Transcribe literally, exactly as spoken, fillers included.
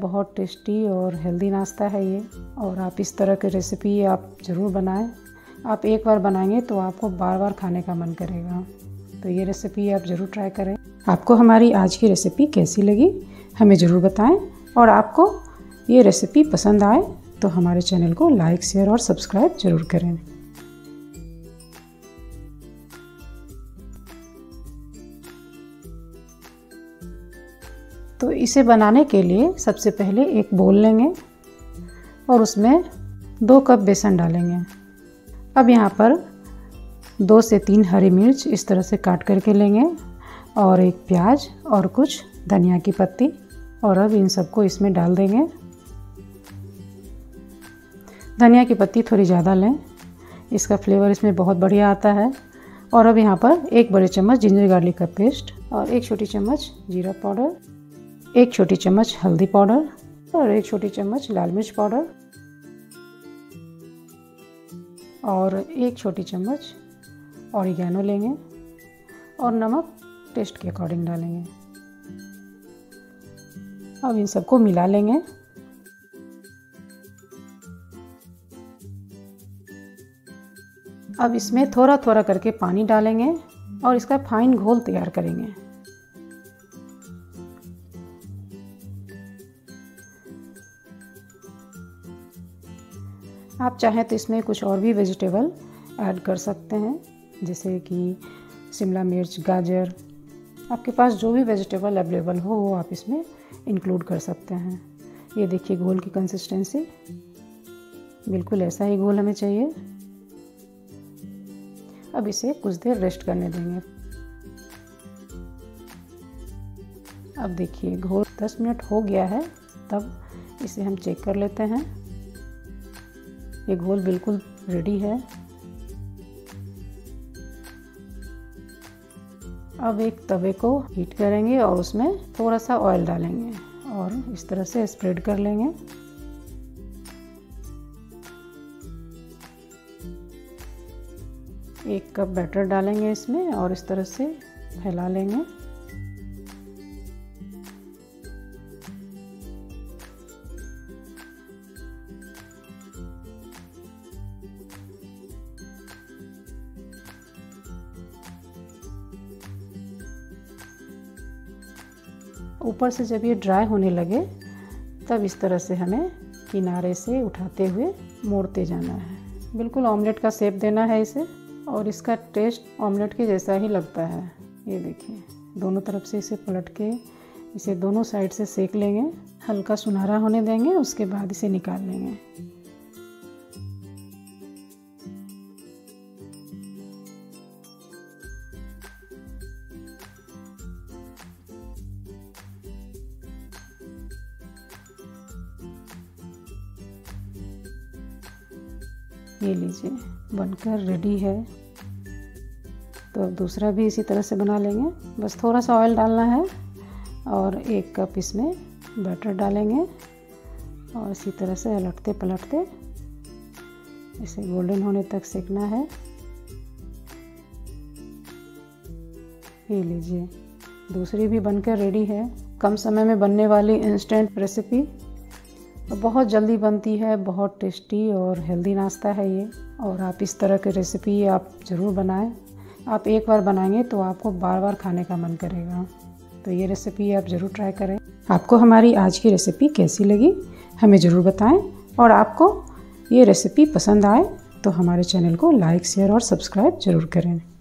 बहुत टेस्टी और हेल्दी नाश्ता है ये। और आप इस तरह की रेसिपी आप ज़रूर बनाएं। आप एक बार बनाएंगे तो आपको बार बार खाने का मन करेगा, तो ये रेसिपी आप ज़रूर ट्राई करें। आपको हमारी आज की रेसिपी कैसी लगी हमें ज़रूर बताएं, और आपको ये रेसिपी पसंद आए तो हमारे चैनल को लाइक, शेयर और सब्सक्राइब ज़रूर करें। तो इसे बनाने के लिए सबसे पहले एक बोल लेंगे और उसमें दो कप बेसन डालेंगे। अब यहाँ पर दो से तीन हरी मिर्च इस तरह से काट करके लेंगे, और एक प्याज और कुछ धनिया की पत्ती, और अब इन सबको इसमें डाल देंगे। धनिया की पत्ती थोड़ी ज़्यादा लें, इसका फ्लेवर इसमें बहुत बढ़िया आता है। और अब यहाँ पर एक बड़े चम्मच जिंजर गार्लिक का पेस्ट, और एक छोटी चम्मच जीरा पाउडर, एक छोटी चम्मच हल्दी पाउडर और एक छोटी चम्मच लाल मिर्च पाउडर, और एक छोटी चम्मच ऑरिगेनो लेंगे, और नमक टेस्ट के अकॉर्डिंग डालेंगे। अब इन सबको मिला लेंगे। अब इसमें थोड़ा थोड़ा करके पानी डालेंगे और इसका फाइन घोल तैयार करेंगे। आप चाहें तो इसमें कुछ और भी वेजिटेबल ऐड कर सकते हैं, जैसे कि शिमला मिर्च, गाजर, आपके पास जो भी वेजिटेबल अवेलेबल हो वो आप इसमें इंक्लूड कर सकते हैं। ये देखिए घोल की कंसिस्टेंसी, बिल्कुल ऐसा ही घोल हमें चाहिए। अब इसे कुछ देर रेस्ट करने देंगे। अब देखिए घोल दस मिनट हो गया है, तब इसे हम चेक कर लेते हैं। ये घोल बिल्कुल रेडी है। अब एक तवे को हीट करेंगे और उसमें थोड़ा सा ऑयल डालेंगे और इस तरह से स्प्रेड कर लेंगे। एक कप बैटर डालेंगे इसमें और इस तरह से फैला लेंगे। ऊपर से जब ये ड्राई होने लगे तब इस तरह से हमें किनारे से उठाते हुए मोड़ते जाना है। बिल्कुल ऑमलेट का शेप देना है इसे, और इसका टेस्ट ऑमलेट के जैसा ही लगता है। ये देखिए दोनों तरफ से इसे पलट के इसे दोनों साइड से सेक लेंगे, हल्का सुनहरा होने देंगे, उसके बाद इसे निकाल लेंगे। ये लीजिए बनकर रेडी है। तो अब दूसरा भी इसी तरह से बना लेंगे। बस थोड़ा सा ऑयल डालना है और एक कप इसमें बैटर डालेंगे और इसी तरह से पलटते पलटते इसे गोल्डन होने तक सेकना है। ये लीजिए दूसरी भी बनकर रेडी है। कम समय में बनने वाली इंस्टेंट रेसिपी, बहुत जल्दी बनती है, बहुत टेस्टी और हेल्दी नाश्ता है ये। और आप इस तरह की रेसिपी आप ज़रूर बनाएं। आप एक बार बनाएंगे तो आपको बार बार खाने का मन करेगा, तो ये रेसिपी आप ज़रूर ट्राई करें। आपको हमारी आज की रेसिपी कैसी लगी हमें ज़रूर बताएं, और आपको ये रेसिपी पसंद आए तो हमारे चैनल को लाइक, शेयर और सब्सक्राइब ज़रूर करें।